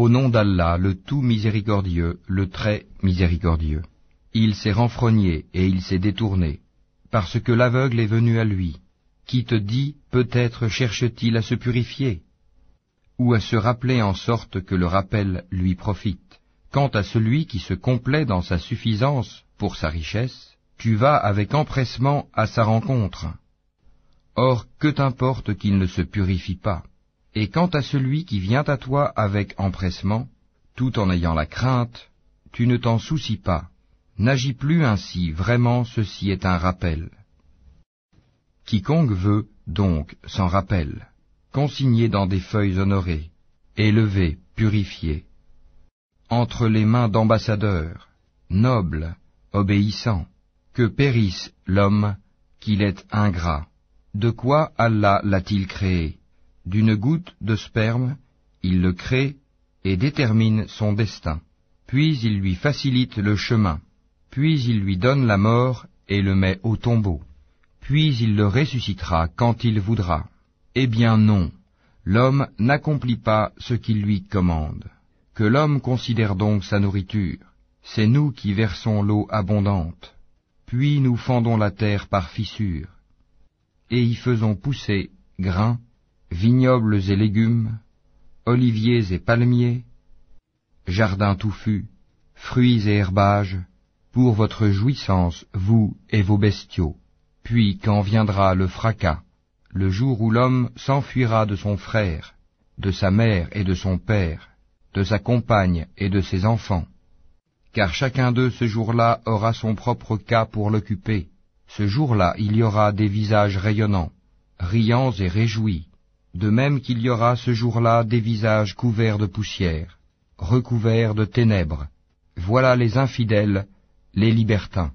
Au nom d'Allah, le tout miséricordieux, le très miséricordieux. Il s'est renfrogné et il s'est détourné, parce que l'aveugle est venu à lui. Qui te dit, peut-être cherche-t-il à se purifier, ou à se rappeler en sorte que le rappel lui profite. Quant à celui qui se complaît dans sa suffisance pour sa richesse, tu vas avec empressement à sa rencontre. Or, que t'importe qu'il ne se purifie pas. Et quant à celui qui vient à toi avec empressement, tout en ayant la crainte, tu ne t'en soucies pas. N'agis plus ainsi, vraiment ceci est un rappel. Quiconque veut, donc, s'en rappelle, consigné dans des feuilles honorées, élevé, purifié, entre les mains d'ambassadeurs, nobles, obéissants, que périsse l'homme, qu'il est ingrat. De quoi Allah l'a-t-il créé? D'une goutte de sperme, il le crée et détermine son destin. Puis il lui facilite le chemin. Puis il lui donne la mort et le met au tombeau. Puis il le ressuscitera quand il voudra. Eh bien non, l'homme n'accomplit pas ce qu'il lui commande. Que l'homme considère donc sa nourriture. C'est nous qui versons l'eau abondante. Puis nous fendons la terre par fissures. Et y faisons pousser grains, vignobles et légumes, oliviers et palmiers, jardins touffus, fruits et herbages, pour votre jouissance, vous et vos bestiaux. Puis quand viendra le fracas, le jour où l'homme s'enfuira de son frère, de sa mère et de son père, de sa compagne et de ses enfants, car chacun d'eux ce jour-là aura son propre cas pour l'occuper. Ce jour-là il y aura des visages rayonnants, riants et réjouis, de même qu'il y aura ce jour-là des visages couverts de poussière, recouverts de ténèbres. Voilà les infidèles, les libertins.